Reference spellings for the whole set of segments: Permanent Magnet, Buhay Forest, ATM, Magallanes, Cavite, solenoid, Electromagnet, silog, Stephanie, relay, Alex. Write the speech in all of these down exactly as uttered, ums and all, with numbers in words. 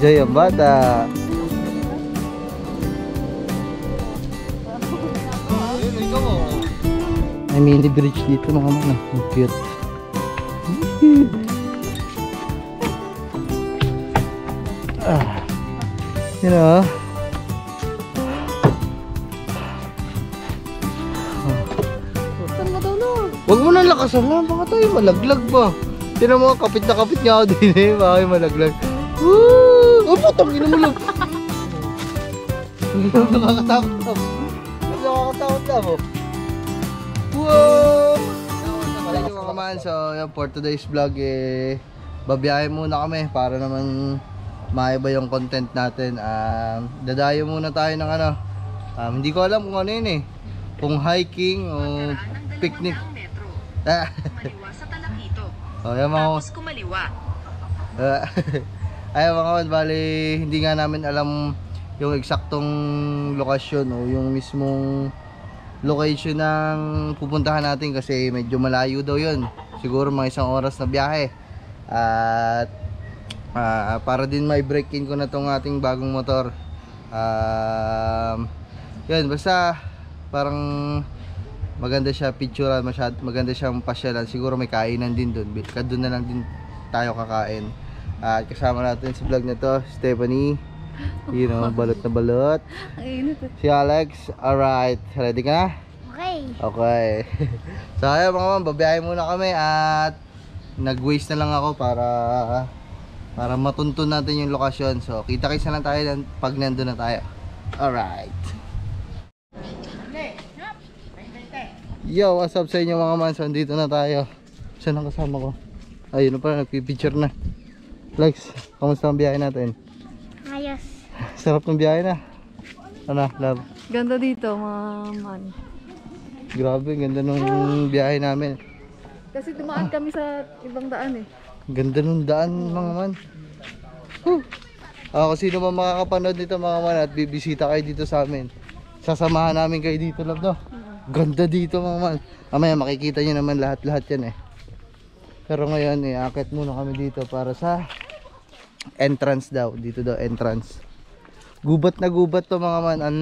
Enjoy ang bata. May mini bridge dito mga mga. Ang cute. Ah. You know. Huwag mo nang lakasan nga, baka tayo malaglag ba? Tinan mo, kapit na kapit nga ako din eh, baka yung malaglag. Woo! Ay, putang ina mo lang! Hindi naman nakakatakot na mo. Hindi nakakatakot na mo. Wow! Thank you mga man. So, yun, for today's vlog eh, babiyahin muna kami para naman maiba yung content natin. Um, dadayo muna tayo ng ano. Um, hindi ko alam kung ano yun eh. Kung hiking o picnic. Kumaliwa sa talakito. Oh, yan, mga tapos kumaliwa. Ayaw mga man, bali hindi nga namin alam yung eksaktong lokasyon o yung mismong location ng pupuntahan natin kasi medyo malayo daw yun. Siguro mga isang oras na biyahe. At uh, para din may break-in ko na tong ating bagong motor. Uh, yun, basta parang maganda siya picturean, masyad maganda siyang pasyalan. Siguro may kainan din doon. Baka doon na lang din tayo kakain. At uh, kasama natin sa vlog na to, Stephanie. You know, balot na balot. Si Alex. Alright, ready ka na? Okay. Okay. So ayun mga ma'am, babiyahin muna kami at nag-waste na lang ako para para matuntun natin yung lokasyon. So kita-kits na lang tayo pag nandun na tayo. Alright. Yo, what's up sa inyo mga man? So, andito na tayo. Saan ang kasama ko? Ayun na pala, nagpipicture na. Lex, kamusta ang biyahe natin? Ayos. Sarap ng biyahe na. Ano, love? Ganda dito mga man. Grabe, ganda nung biyahe namin. Kasi dumaan kami sa ibang daan eh. Ganda nung daan mga man. Huh. Ako, sino ba makakapanood nito mga man at bibisita kayo dito sa amin? Sasamahan namin kayo dito, love, no? Ganda dito mga man. Amaya makikita nyo naman lahat-lahat yan eh. Pero ngayon eh, akit muna kami dito para sa entrance daw. Dito daw entrance. Gubat na gubat to mga man. Ang,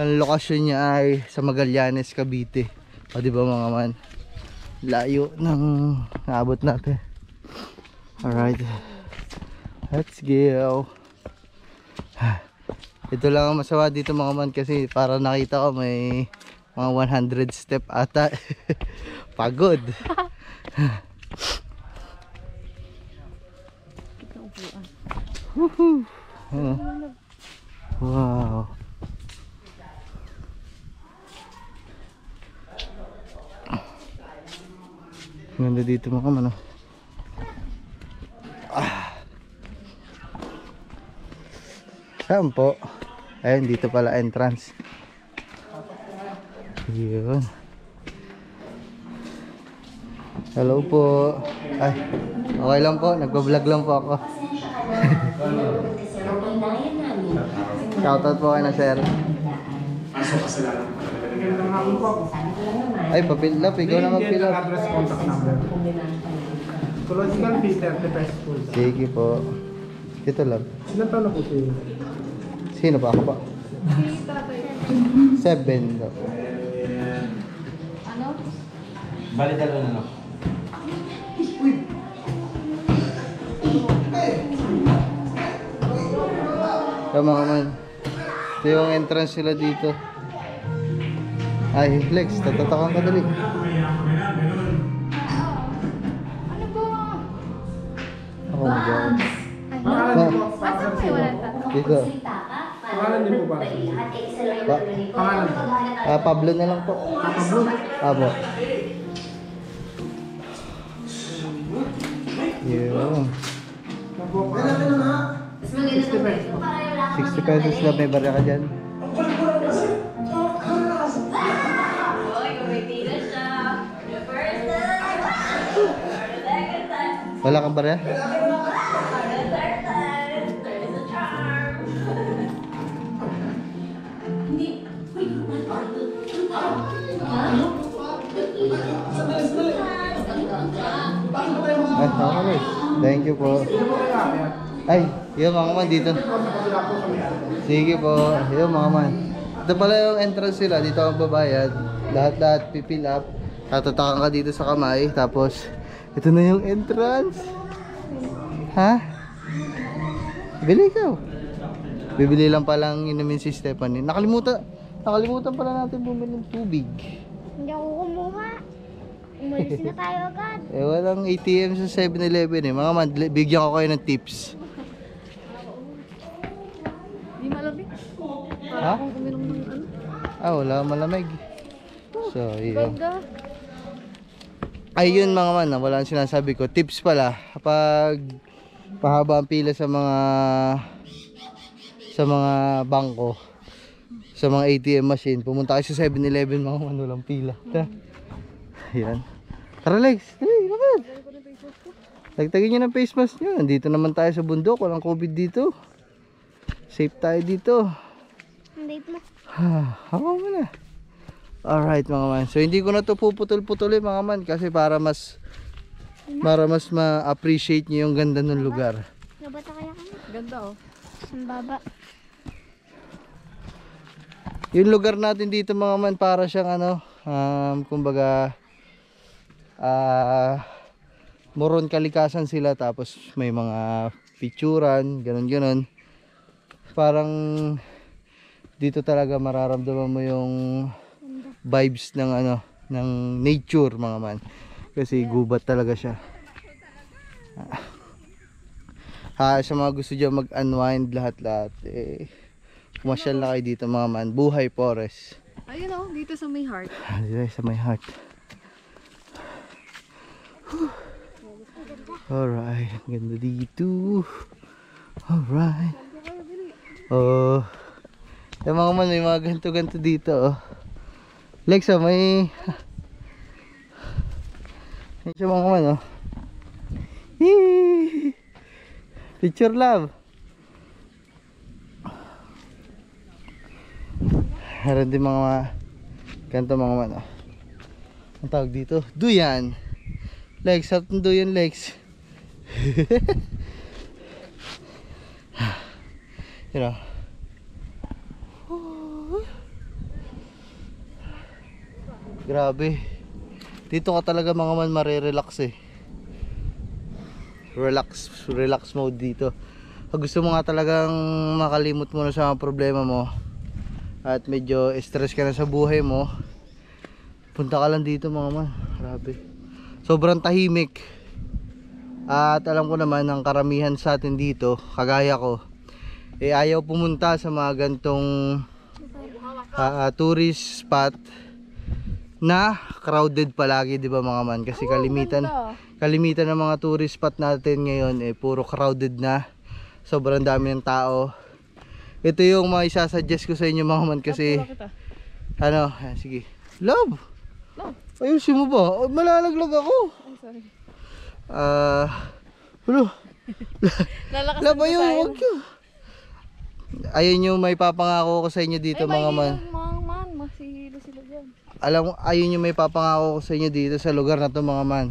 ang lokasyon niya ay sa Magallanes, Cavite. O diba mga man? Layo ng naabot natin. Alright. Let's go. Ito lang ang masawa dito mga man kasi para nakita ko may mga one hundred step ata. Pagod. Wow. Ganda dito mga man. Ah. Saan po? Ayun, dito pala entrance. Yun. Hello po. Ay, okay lang po, nagbablog lang po ako. Shoutout po kayo na sir. Ay, papilap, ikaw na magpilap. Ecological filter, the best food. Sige po. Dito lang. Sino pa na po sa'yo? Sino pa ako pa? Seven daw. Balik dalawa na lang. Tama ka man. Ito yung entrance nila dito. Ay, Flex. Tatatakan ka dali. Oh my God. Dito. Pangalan din po ba? Pangalan. Ah, Pablo na lang po. Ah, Pablo? Ah, po. Yo. sixty pesos lang, may barya ka dyan. Wala kang barya? Thank you po. Ay, yun mga man dito. Sige po, yun mga man. Ito pala yung entrance nila, dito ang babayad. Lahat-lahat pipill up. Tatatakan ka dito sa kamay, tapos ito na yung entrance. Ha? Bili ka. Bibili lang palang inumin si Stephanie. Nakalimutan, nakalimutan pala natin bumili ng tubig. Hindi ako kumuha. Umalis na tayo agad. Eh, walang A T M sa seven eleven eh. Mga man, bigyan ko kayo ng tips. Hindi malamig. Ha? Ah, wala malamig. So, yun. Ayun mga man, wala ang sinasabi ko. Tips pala, kapag pahaba ang pila sa mga sa mga bangko, sa mga A T M machine, pumunta kayo sa seven eleven mga man, walang pila. Ta. Ayan. Tara Alex, hey, lakad. Tagtagin nyo ng face mask nyo. Nandito naman tayo sa bundok. Walang COVID dito. Safe tayo dito. Hakaw mo na. Alright mga man. So hindi ko na to puputol-putol eh mga man. Kasi para mas para mas ma-appreciate nyo yung ganda ng lugar. Nabata kaya kami. Ganda oh. Ang baba. Yung lugar natin dito mga man, para siyang ano, um, kumbaga Uh, moron kalikasan sila, tapos may mga picturan, ganun ganun. Parang dito talaga mararamdaman mo yung vibes ng ano, ng nature mga man, kasi gubat talaga siya. Ha, sa mga gusto dyan mag-unwind lahat lahat eh, kumasyal na kayo dito mga man. Buhay Forest, ayun o, dito sa May Heart. Dito sa May Heart. Alright, ang ganda dito. Alright. Oh. Yung mga man, may mga ganto-ganto dito oh. Lexa, may may siya mga man oh. Yee! Picture love. Meron din mga ganto mga man oh. Ang tawag dito, duyan. Legs, up and do yun legs. You know. Grabe. Dito ka talaga mga man marirelax eh. Relax, relax mode dito. Pag gusto mo nga talagang makalimot mo na sa mga problema mo at medyo stress ka na sa buhay mo, punta ka lang dito mga man. Grabe. Sobrang tahimik. At alam ko naman ang karamihan sa atin dito, kagaya ko eh, ayaw pumunta sa mga gantong uh, tourist spot na crowded palagi, 'di ba mga man? Kasi kalimitan kalimitan ng mga tourist spot natin ngayon eh puro crowded na. Sobrang dami ng tao. Ito yung may isasuggest ko sa inyo mga man kasi ano, ah, sige. Love. Love. Ayusin mo ba? Malalaglag ako. I'm sorry. Ah. Uh, Lalakasan na tayo. Huwag yun. Ayun yung may papangako ko sa inyo dito. Ay, mga man. Ay, mga man. Masihilo sila dyan. Alam, ayun yung may papangako ko sa inyo dito sa lugar na to mga man.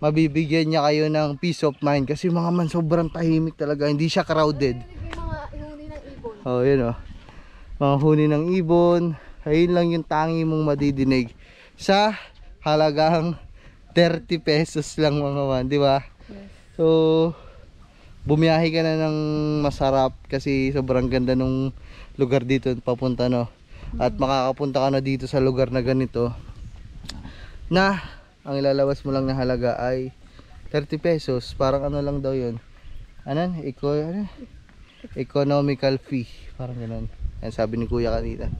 Mabibigyan niya kayo ng peace of mind. Kasi mga man, sobrang tahimik talaga. Hindi siya crowded. Ay, mga huni ng ibon. Oh, yun oh. Mga huni ng ibon. Ayun lang yung tangi mong madidinig. Sa halagang thirty pesos lang mga man, di ba? Yes. So, bumiyahe ka na ng masarap kasi sobrang ganda nung lugar dito papunta no. Mm-hmm. At makakapunta ka na dito sa lugar na ganito na ang ilalabas mo lang na halaga ay thirty pesos. Parang ano lang daw yun. Anan? Eco, ano? Economical fee. Parang ganun. Yan sabi ni kuya kanina.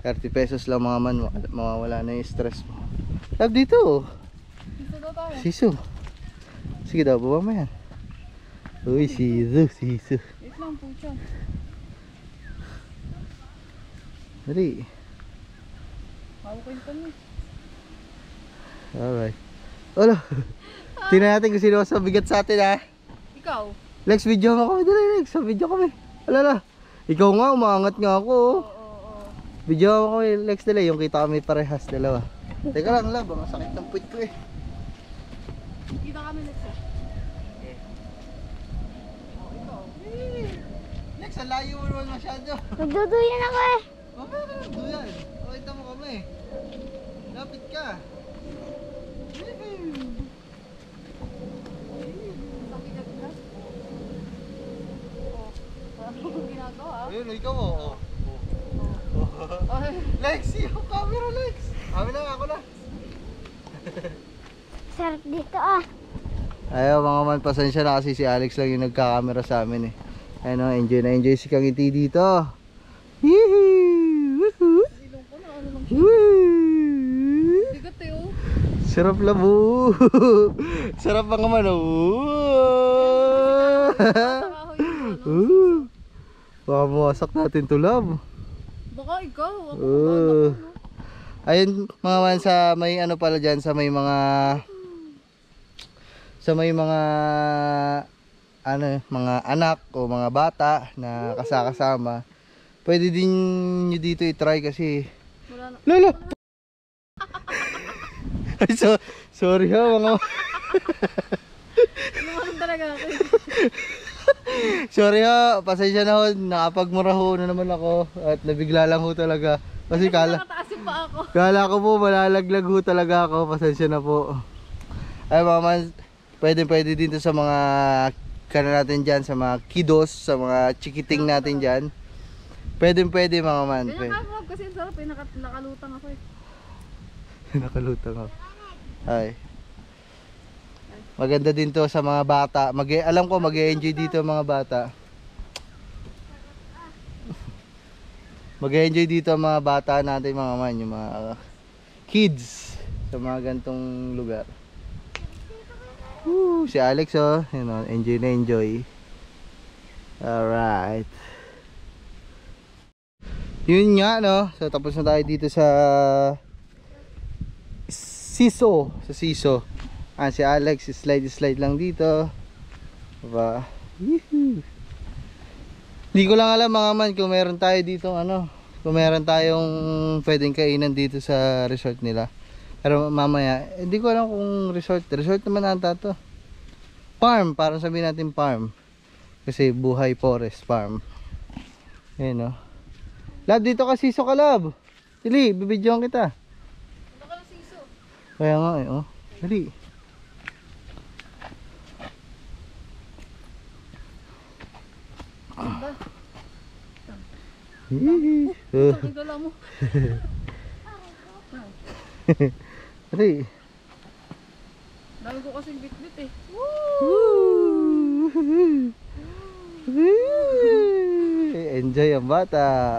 thirty pesos lang mga man, mawawala na yung stress mo. Lab dito oh. Sisu. Sige daw, baba mo yan. Uy, sisu, sisu. Wait lang po siya. Dali. Alright. Olo. Tingnan natin kung sino sa bigat sa atin ha. Ikaw. Lex, video mo kami. Dali Lex, video kami. Alala. Ikaw nga, umangat nga ako oh. Video ako kay Lex nila, yung kita kami parehas, dalawa. Teka lang lang, baka sakit ng puwit ko eh. Kita kami Lex eh. Oo, ikaw. Alex, sa layo mo naman masyado. Nagduduyan ako eh. O, meron nagduyan. Pakita mo kami. Lapit ka. Ayun, ikaw o. Oh. Lex, yung camera, Lex. Kami na, ako na. Sarap dito ah. Ayaw mga man, pasensya na kasi si Alex lang yung nagkakamera sa amin eh. Ayun o, enjoy na enjoy si Kangiti dito. Yee-hee! Woohoo! Woohoo! Sarap labo! Sarap mga man o! Woohoo! Baka mawasak natin to love. Baka ikaw. Ako uh. Ayun mga man, sa may ano pala dyan, sa may mga sa may mga ano, mga anak o mga bata na kasakasama, pwede din nyo dito i-try kasi lolo. Ay so, sorry ha mga naman talaga ako. Sorry ho, pasensya na ho, nakapagmura ho na naman ako at nabigla lang ho talaga. Kasi kala, kala ko po malalaglag ho talaga ako, pasensya na po. Ay mga man, pwede pwede din to sa mga kanan natin dyan, sa mga kiddos, sa mga chikiting natin dyan. Pwede pwede mga man. Kaya nakakulab kasi ang sarap eh, nakalutang ako eh. Nakalutang ako. Ay. Maganda din to sa mga bata. Mag alam ko mag-enjoy dito mga bata. Mag-enjoy dito ang mga bata natin mga man, yung mga uh, kids sa mga gantong lugar. Woo, si Alex oh, you know, enjoy na enjoy. Alright. Yun nga no. So tapos na tayo dito sa Siso, sa Siso. Ah, si Alex, slide-slide lang dito. Diba? Hindi ko lang alam mga man kung meron tayo dito ano, kung meron tayong pwedeng kainan dito sa resort nila. Pero mamaya, hindi eh, ko alam kung resort. Resort naman nata to. Farm, parang sabihin natin farm. Kasi Buhay Forest Farm. Ayan o. Lab, dito ka Siso ka Lab. Dili, bibidyoan kita. Dito ka na Siso. Kaya nga eh o. Dali. Hihi. Ang gala mo. Ari. Dami ko kasing bit-bit eh. Woo! Enjoy ang bata.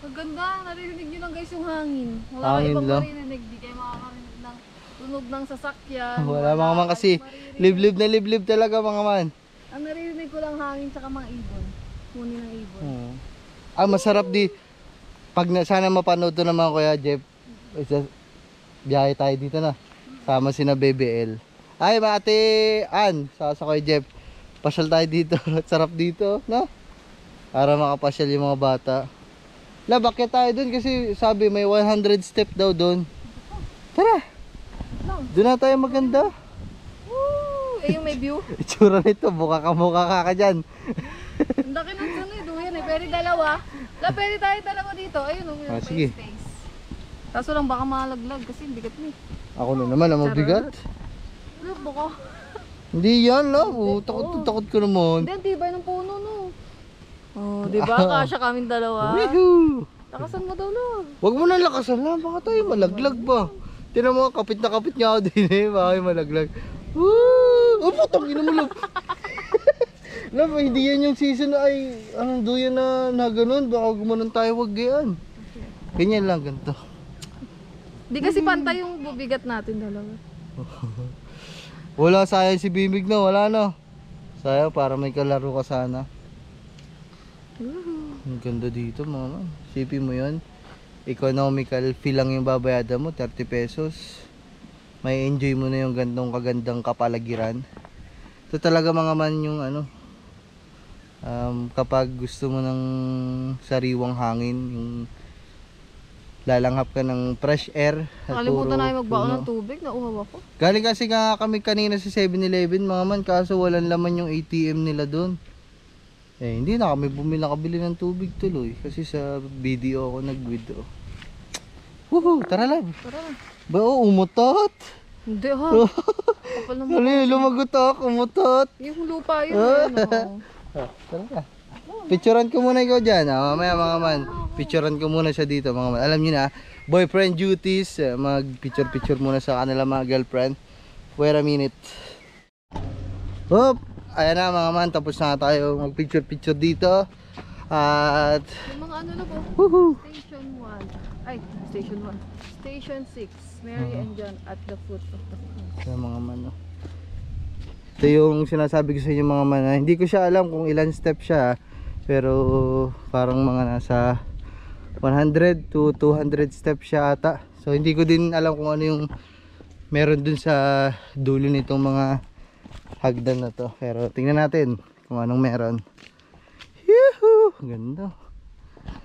Ang ganda. Naririnig nyo lang guys yung hangin. Wala ibang maririnig. Di kayo makakarinig ng tunog ng sasakyan. Wala mga man kasi. Liblib na liblib talaga mga man. Ang naririnig ko lang hangin tsaka mga ibon. Kunin ang ibon. Hmm. Ah, masarap di. Pag na, sana mapanood to naman Kuya Jeff. Biyahe tayo dito na. Sama sina B B L. Ay, Ate Ann. Sa Kuya Jeff. Pasyal tayo dito. Sarap dito, no? Para makapasyal yung mga bata. La, bakit tayo dun? Kasi sabi may one hundred step daw dun. Tara. Doon na tayo maganda. Eh, yung may view. Itsura nito, buka ka mukha ka ka dyan. Ang laki ng sun eh, duyan eh. Pwede dalawa. La, pwede tayo dalawa dito. Ayun, oh, ah, sige. Space. Kaso lang baka malaglag kasi ang bigat ni. Ako na naman, ang mabigat. Look, baka. Hindi yan, no? Oh, takot, takot ko naman. Hindi, tibay ng puno, no? Oh, di ba? Kasya kaming dalawa. Woohoo! Lakasan mo daw, no? Huwag mo na lakasan lang. Baka tayo malaglag ba? Tinan mo, kapit na kapit niya ako din eh. Baka yung malaglag. Woo! Oh, putang ina mo, Love. Love, hindi yan yung season na ay anong duyan na, na ganun. Baka gumanon tayo, wag yan. Ganyan lang, ganito. Hindi kasi pantay yung bubigat natin dalawa. Wala, sayang si Bimig na, wala na. Sayang, para may kalaro ka sana. Ang ganda dito, mama. Sipi mo yun. Economical fee lang yung babayada mo, thirty pesos. May enjoy mo na yung gandong kagandang kapaligiran. Ito talaga mga man yung ano, um, kapag gusto mo ng sariwang hangin, yung lalanghap ka ng fresh air. Nakalimutan na yung magbaon ng tubig, nauhaw ako. Galing kasi nga kami kanina sa seven eleven mga man, kaso walang laman yung A T M nila doon. Eh, hindi na kami bumili nakabili ng tubig tuloy. Kasi sa video ako nag-video. Woohoo! Tara lang! Tara lang! Ba, oh, umutot! Hindi ha! Tuloy, lumagot ako, umutot! Yung lupa yun, ano? Ah, tara na. Picturean ko muna ikaw dyan. Ah, mamaya mga man. Picturean ko muna siya dito mga man. Alam nyo na, boyfriend duties. Mag-picture-picture muna sa kanila mga girlfriend. Wait a minute. Hop! Ayan na mga man, tapos na tayo mag-picture-picture dito. At yung mga ano na po, woohoo! Station one. Ay, Station one. Station six, Mary uh-huh. and John at the foot of the cross. Ayan mga man. No? Ito yung sinasabi ko sa inyo mga man. Ha? Hindi ko siya alam kung ilan step siya. Pero parang mga nasa one hundred to two hundred steps siya ata. So hindi ko din alam kung ano yung meron dun sa dulo nitong mga hagdan na to, pero tingnan natin kung anong meron. Yuhu! Ganda.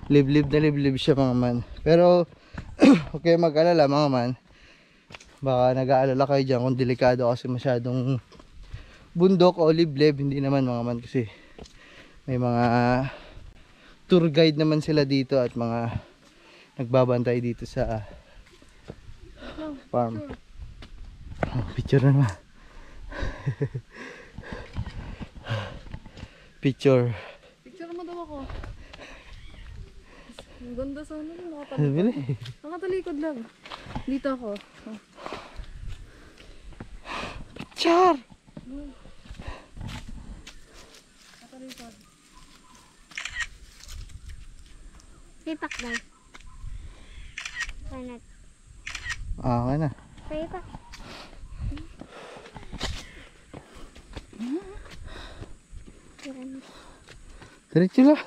Liblib na liblib siya mga man. Pero okay, mag-alala mga man. Baka nag-aalala kayo dyan kung delikado kasi masyadong bundok o liblib. Hindi naman mga man kasi may mga uh, tour guide naman sila dito at mga nagbabantay dito sa uh, farm. Oh, picture na naman. Picture. Picture mo daw ako. Ang ganda sana yung nakatalikod. Nakatalikod lang. Dito ako. Oh. Picture! Nakatalikod. Pipak daw. Panat. Ah, okay na. Pipak. Diretso lang.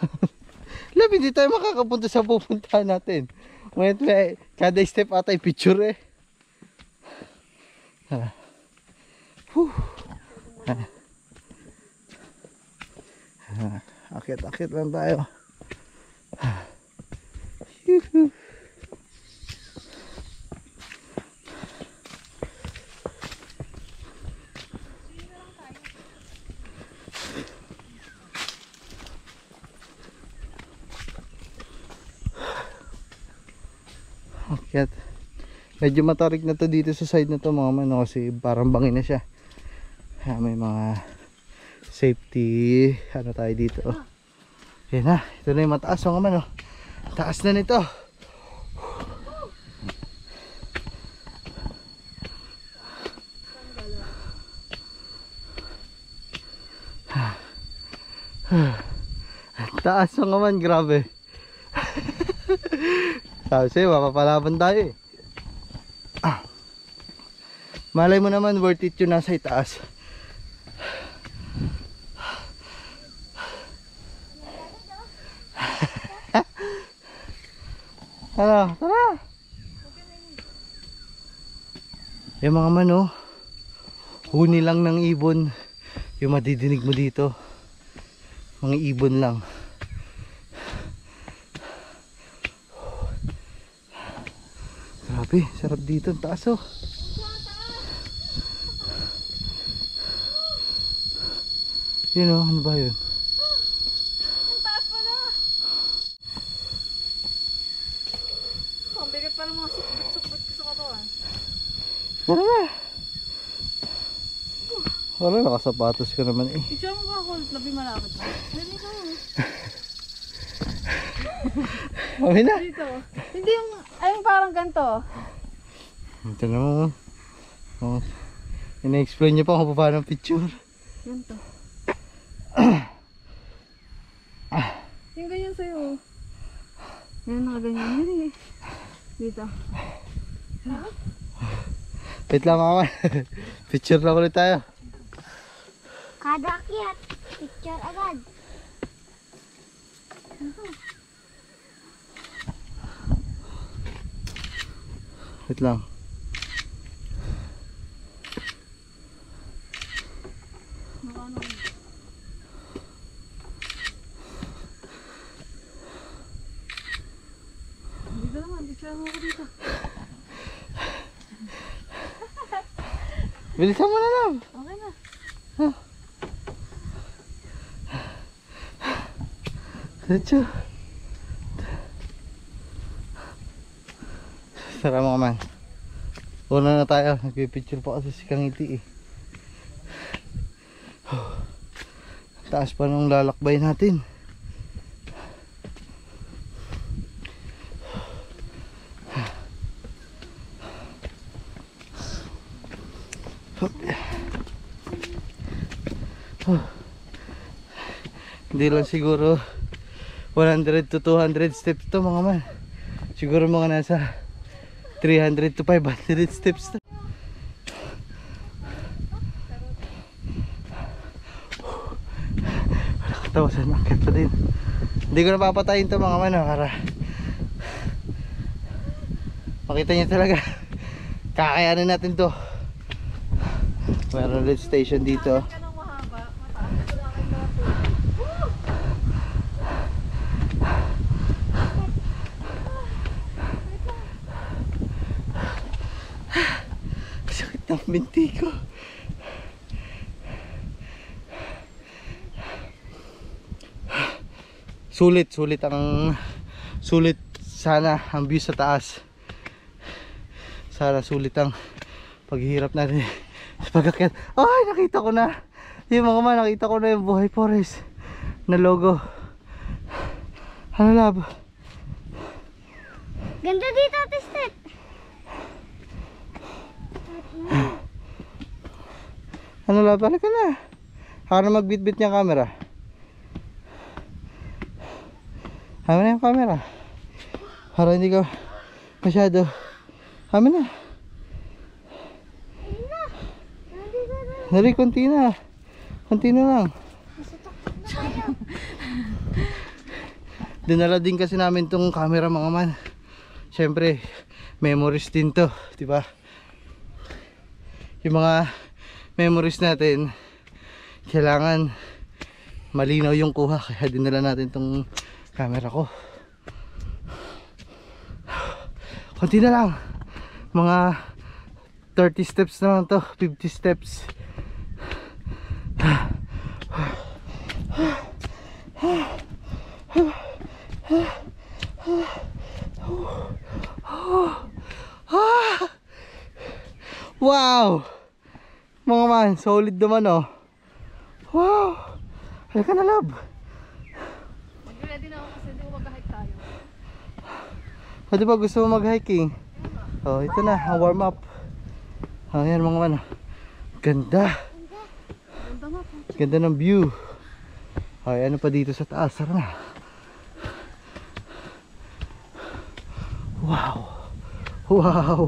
Love, hindi tayo makakapunta sa pupuntahan natin. Wait, wait. Kada step ata ay picture eh. Ah. Whew. Ah. Ah. Akit-akit lang tayo. Ah. Yuhu. Akyat. Medyo matarik na to dito sa side na to mga man kasi parang bangin na siya. Kaya may mga safety ano tayo dito. Ayan na, ito na yung mataas mga man. Oh. Taas na nito. Taas mga man, grabe. Kasi mapapalaban tayo eh. Ah. Malay mo naman worth it yun nasa itaas. Tara, tara. Yung mga man oh, huni lang ng ibon. Yung madidinig mo dito, mga ibon lang. Grabe, sarap dito ang taas oh. Yun oh, ano ba yun? Ang taas pa na. Ang bigat pa ng mga sukbot ko sa katawan. Wala na. Wala, nakasapatos ka naman eh. Ito mo ba ako, labi malapit na. Dali ka oh. Amin na. Dito. Hindi yung ayun parang ganito. Ito naman. Oh. Ina-explain niyo pa kung paano ang picture. Ganito. Ah. Yung ganyan sa'yo. Ngayon nakaganyan yun eh. Dito. Huh? Wait lang makaman. Picture na ulit tayo. Kada akyat. Picture agad. Uh-huh. Wait lang. Dito naman, picture mo ako dito. Bilisan mo na lang. Okay na. Diretso. Tara mga man. Una na tayo. Nagpipicture pa kasi si Kangiti eh. Taas pa nung lalakbay natin. Hindi lang siguro one hundred to two hundred steps to mga man. Siguro mga nasa three hundred to five hundred steps to. Wala katawasan, makit pa din. Hindi ko napapatayin to mga man para makita nyo talaga kakayanin natin to. Meron lift station dito. Binti ko. Sulit, sulit ang sulit sana ang view sa taas. Sana sulit ang paghihirap natin sa pag-akyat. Ay, nakita ko na. Yung mga man, nakita ko na yung Buhay Forest na logo. Ano lab? Ganda dito, tested. Ano lang, balik ka na. Ako na magbitbit niya camera. Amin na yung camera. Para hindi ka masyado. Amin na. Dali, konti na. Konti na lang. Dinala din kasi namin tong camera mga man. Siyempre, memories din to. Diba? Yung mga memories natin kailangan malinaw yung kuha, kaya dinala natin tong camera ko. Konti na lang, mga thirty steps na lang to, fifty steps. Wow! Mga man, solid naman oh. Wow! Halika na lab. Mag-ready na ako kasi di mo mag-hike tayo. O diba gusto mo mag-hiking? O oh, ito na, ang warm up. O oh, yan mga man. Ganda. Ganda ng view. O oh, ano pa dito sa taas. Tara na. Wow! Wow!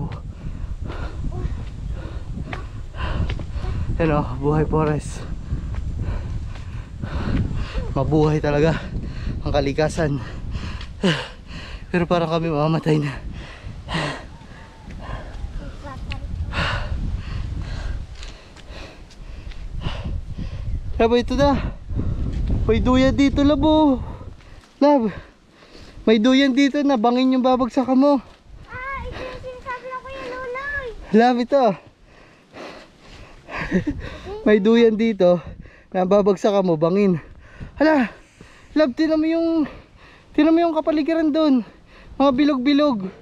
Hello, Buhay Forest. Mabuhay talaga ang kalikasan. Pero parang kami mamamatay na. Labo, ito na. May duyan dito, labo. Lab, may duyan dito. Nabangin yung babagsakan mo. Ah, ito yung sinasabi ako yung luloy. Lab, ito. May duyan dito na babagsakan mo, bangin. Hala, lab, tinan mo yung tinan mo yung kapaligiran doon. Mga bilog-bilog.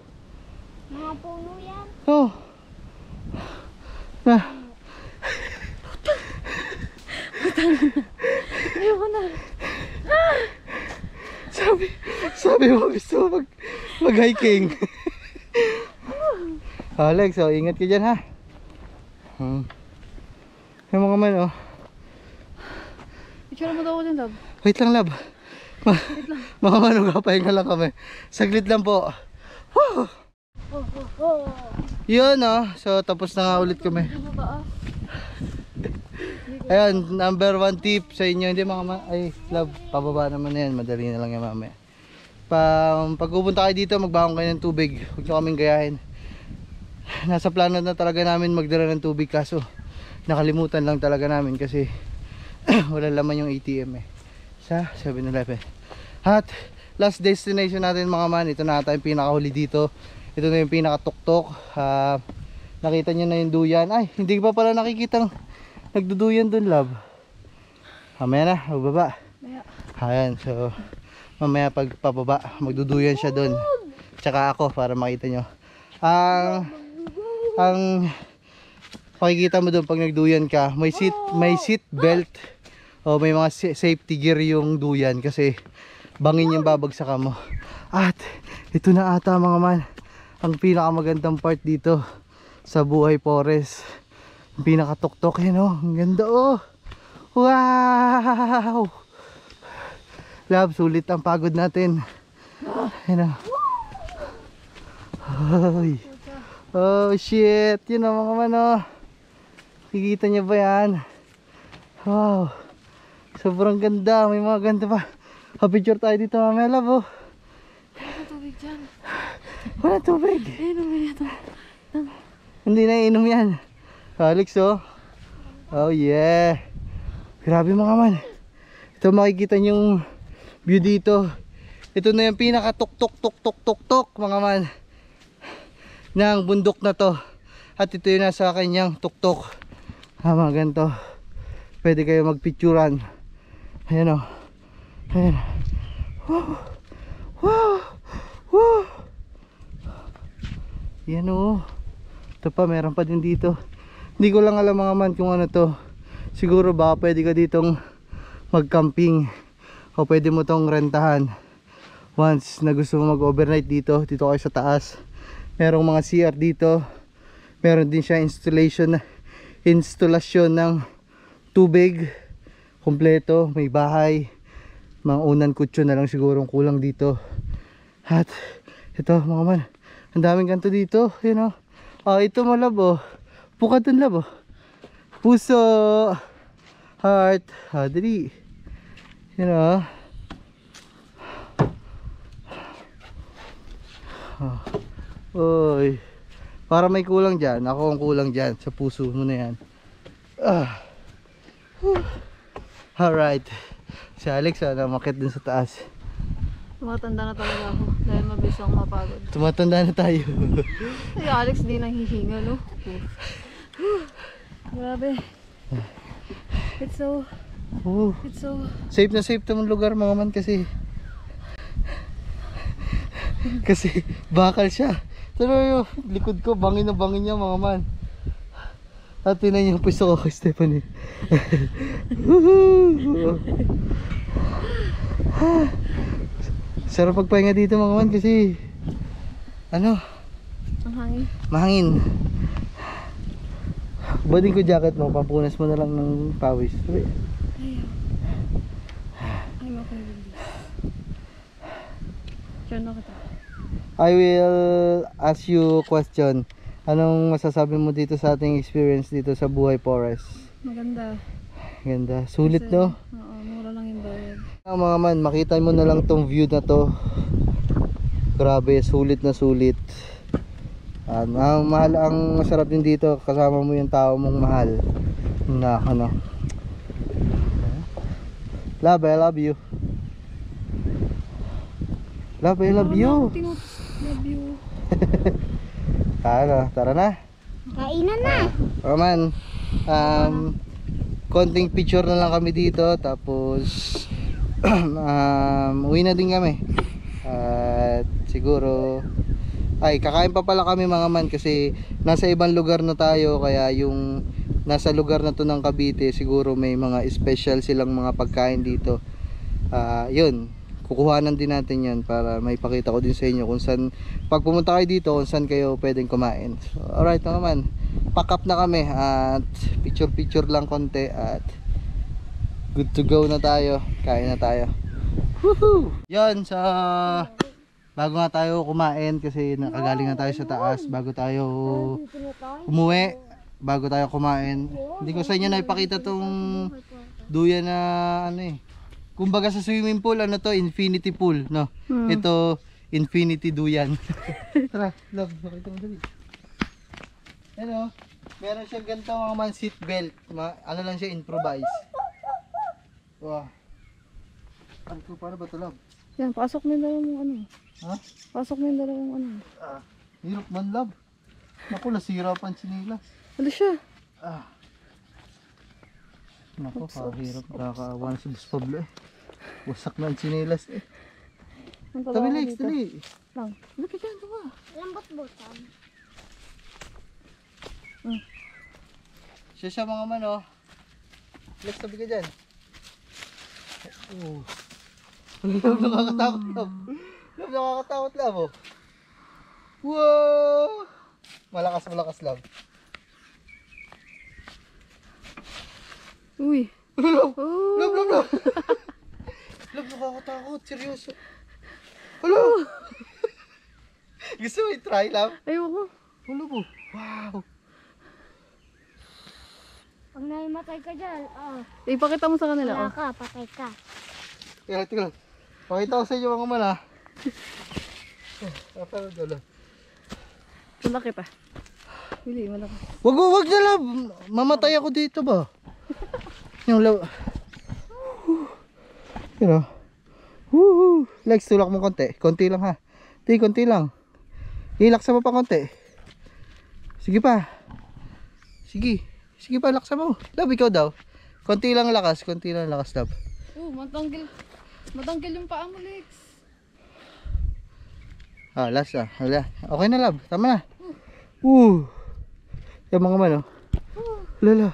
Mga puno yan. Oo. Oh. Na. Putang. Ayoko na. Sabi, sabi mo gusto mo mag, mag-hiking. Alex, oh, ingat ka dyan ha. Hmm. Yung mga man, oh. Itsura mo daw ako dyan, lab. Wait lang, lab. Ma Wait lang. Mga man, magpapahinga lang kami. Saglit lang po. Woo! Oh, oh, oh. Yun, oh. So, tapos na nga ulit kami. Ayun, number one tip sa inyo. Hindi, mga man. Ay, lab. Pababa naman na yan. Madali na lang yan, mami. Pag pupunta kayo dito, magbaon kayo ng tubig. Huwag nyo kaming gayahin. Nasa plano na talaga namin magdala ng tubig, kaso nakalimutan lang talaga namin kasi wala laman yung A T M eh sa seven eleven. At last destination natin mga man, ito na ata yung pinakahuli dito. Ito na yung pinakatuktok. Uh, nakita nyo na yung duyan. Ay, hindi pa pala nakikita nagduduyan dun, love. Mamaya na, bababa. Ayan, so mamaya pagpababa magduduyan siya doon, tsaka ako, para makita nyo ang ang makikita mo doon pag nagduyan ka, may seat, may seat belt o may mga safety gear yung duyan kasi bangin yung babagsakan mo. At ito na ata mga man ang pinakamagandang part dito sa Buhay Forest, pinakatuktok yan, oh. Ang ganda, oh. Wow, love, sulit ang pagod natin. Yan, oh. Oh shit, yun, oh mga man, oh. Kikita nyo ba yan? Wow, sobrang ganda. May mga ganda pa. Kapicture tayo dito mamaya, love, oh. Wala tubig dyan. Wala tubig. Hindi na iinom yan, Alex, oh. Oh yeah, grabe mga man. Ito makikita yung view dito. Ito na yung pinaka tok tok tok tok tok tok mga man ng bundok na to. At ito yung nasa kanyang tok tok. Ah, mga ganito pwede kayo magpicturan. Ayan, oh. Ayan. Wow, wow, wow. Yan, oh. Ito pa, meron pa din dito. Hindi ko lang alam mga man kung ano to. Siguro ba pwede ka ditong mag-camping o pwede mo tong rentahan. Once na gusto mo mag-overnight dito, dito kayo sa taas. Merong mga C R dito. Meron din siya installation installation ng tubig kompleto, may bahay. Mga unan kutsyo na lang sigurong kulang dito. At ito mga man, ang daming ganto dito, you know. Ah, ito mo labo. Pukat ng labo. Puso, heart, hadri. You know. Oh. Oy. Para may kulang diyan. Ako ang kulang diyan sa puso mo na 'yan. Ah. All right. Si Alex, sana makit din sa taas. Tumatanda na talaga ako dahil mabilis akong mapagod. Tumatanda na tayo. Ay, Alex di nang hihinga, no? Grabe. It's so... Oh. It's so... Safe na safe itong lugar mga man kasi. Kasi bakal siya. Tuloy, oh, likod ko, bangin na bangin niya mga man. At tinan niyo yung puso ko kay Stephanie. Sarap pagpahinga dito mga man kasi ano? Ang hangin. Mahangin. Badin ko jacket mo, pampunas mo na lang ng pawis. Ayaw. I'm okay with this. John, ako to. I will ask you question. Anong masasabi mo dito sa ating experience dito sa Buhay Forest? Maganda. Ganda. Sulit kasi, no? Oo, mura lang yung bayad. Ah, mga man, makita mo na lang tong view na to. Grabe, sulit na sulit. Ah, ang mahal, ang masarap din dito, kasama mo yung tao mong mahal. Na, ano. Love, I love you. Love, I love you. Love you. Tara, tara na. Kainan na. Uh, man, um, konting picture na lang kami dito. Tapos, um, uwi na din kami. At siguro, ay, kakain pa pala kami mga man. Kasi nasa ibang lugar na tayo. Kaya yung nasa lugar na to ng Cavite, siguro may mga special silang mga pagkain dito. Uh, yun. Kukuhanan din natin yan para may pakita ko din sa inyo kung saan, pag pumunta kayo dito, kung saan kayo pwedeng kumain. So, alright mga man, pack up na kami at picture picture lang konti at good to go na tayo, kain na tayo. Woohoo! Yun, so bago nga tayo kumain kasi nakagaling na tayo sa taas, bago tayo umuwi, bago tayo kumain, hindi ko sa inyo naipakita tong duya na ano eh. Kumbaga sa swimming pool, ano to? Infinity pool, no? Hmm. Ito, infinity duyan. Tara, love, bakit mo dali? Ano? Meron siyang ganito mga man, seat belt. Ma ano lang siya, improvise. Wow. Ay, ko, paano ba ito, love? Yan, pasok mo yung dalawang ano. Ha? Pasok mo yung dalawang ano. Ah, hirap man, love. Naku, nasira pa ang sinilas. Ano siya? Ah. Naku, kahirap. Nakakaawa na si Bus Pablo eh. Wasak na ang sinilas eh. Tabi, Lex, dali. Lang. Ano ka dyan, gawa? Lambot-botan. Hmm. Siya siya mga man, oh. Lex, tabi ka dyan. Oh. Lab, nakakatakot, Lab. Lab, nakakatakot, Lab, oh. Wow! Malakas, malakas, Lab. Uy. Lab, oh. Lab, Lab, Lab. Lab, nakakatakot, seryoso. Hello! Gusto mo i-try, Lab? Ayoko. Hello po. Wow! Pag naimatay ka dyan, oh. Ipakita mo sa kanila, oh. Wala ka, patay ka. Tingnan, tingnan. Pakita ko sa inyo mga man, ha. Kapag doon, Lab. Wala kita. Huli, wala ka. Wag, wag na, Lab! Mamatay ako dito ba? Yung Lab. You know? Woohoo! Lex, tulak mo konti. Konti lang ha. Di, konti lang. Ilaksa mo pa konti. Sige pa. Sige. Sige pa, laksa mo. Lab, ikaw daw. Konti lang lakas. Konti lang lakas, Lab. Oh, matanggal. Matanggal yung paa mo, Lex. Ah, last na. Okay na, Lab. Tama na. Woo! Yung mga man, oh. Lala.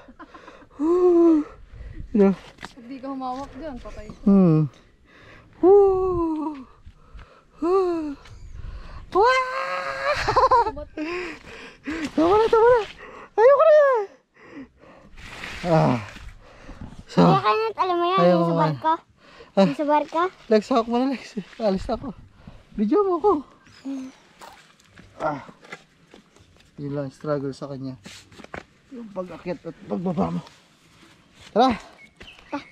Woo! Hindi ka humawak dyan, patay. Hmm. Woo! Woo! Tama na, tama na! Ayoko na yan! Ah. So, kaya ka nat, alam mo yan, yung sa barko. Ah. Yung sa barko. Lex, hawak mo na, Lex. Alis na ako. Video mo ako. Ah. Yun lang, struggle sa kanya. Yung pag-akit at pagbaba mo. Tara!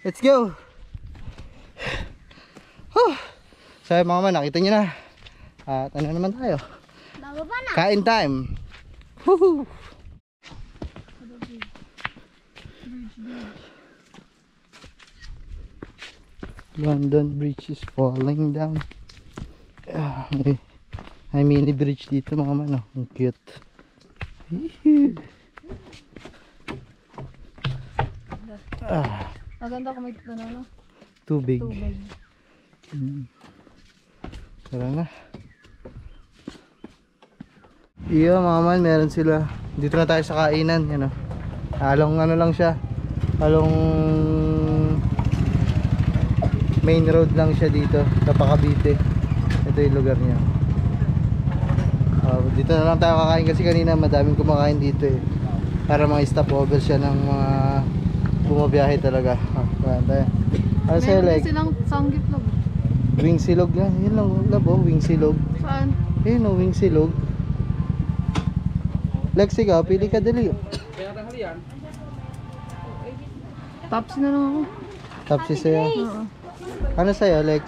Let's go! So mga man, nakita nyo na. At ano naman tayo? Bababa na. Kain time. Woohoo! London Bridge is falling down. Ay, ay mini bridge dito mga man. Ang cute. Ah. Maganda kung may ano, no? Tubig. Tubig. Hmm. Tara na. Iyo mga man, meron sila. Dito na tayo sa kainan, yan o. Halong ano lang siya. Halong main road lang siya dito sa Cavite. Ito yung lugar niya. Uh, dito na lang tayo kakain kasi kanina madaming kumakain dito eh. Para mga stopover siya ng mga bumabiyahe talaga. Ah, tayo. Ano sa'yo, Lex? Meron silang sanggit lang. Wing silog yan. Yan lang, labo. Wing silog. Saan? Ayun o, wing silog. Lex, ikaw, pili ka dali. Topsy na lang ako. Topsy sa'yo. Ano sa'yo, Lex?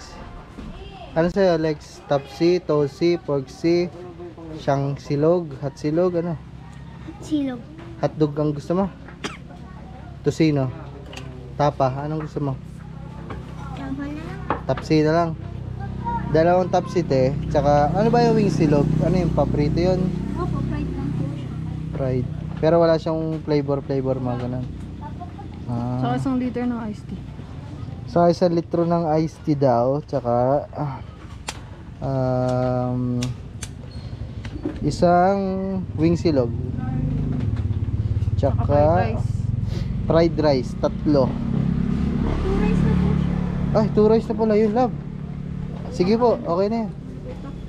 Ano sa'yo, Lex? Topsy, tosi, porksy, siyang silog, hot silog, ano? Hot silog. Hotdog ang gusto mo? Tosino. Tapa, anong gusto mo? Tapsi na lang. Dalawang tapsi te. Tsaka ano ba yung wing silog? Ano yung paprito yun? Opo, fried lang po siya. Fried. Pero wala siyang flavor flavor mga ganun. Ah. Tsaka isang liter ng iced tea. So isang litro ng iced tea daw. Tsaka ah, um, isang wing silog. Tsaka fried rice. Fried rice. Tatlo. Ay, two rice na pala yun, Lab. Sige po, okay na yun.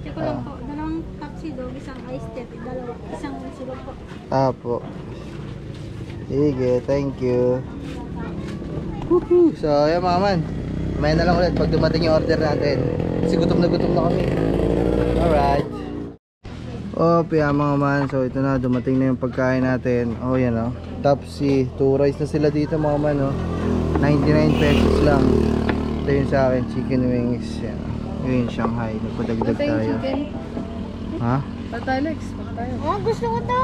Check ko lang po, dalawang taxi dog, isang ice step, dalawa, isang silog po. Ah po. Sige, thank you. Woohoo! So, ayan mga man. May na lang ulit pag dumating yung order natin. Kasi gutom na gutom na kami. Alright. O, piya mga man. So, ito na, dumating na yung pagkain natin. Oh, yan o. Oh. Tapsi, two rice na sila dito mga man o. Oh. ninety-nine pesos lang. Ito yung sa akin, chicken wings. Yan. Yun yung Shanghai. Nagpadagdag tayo. Ha? Pata Alex, baka tayo. Oh, gusto ko to!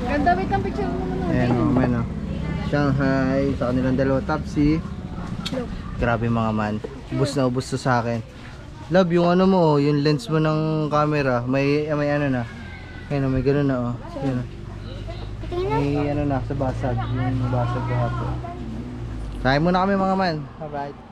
Ganda, wait ang picture mo naman. Ayan, mga man, oh. Shanghai, sa kanilang dalawa. Tapsi. Grabe mga man. Ubus na ubus to sa akin. Love, yung ano mo, yung lens mo ng camera. May, may ano na. Ayan, may ganun na, oh. Ayan, may ano na, sa basag. Yung basag lahat, oh. Tayo muna kami mga man. Alright.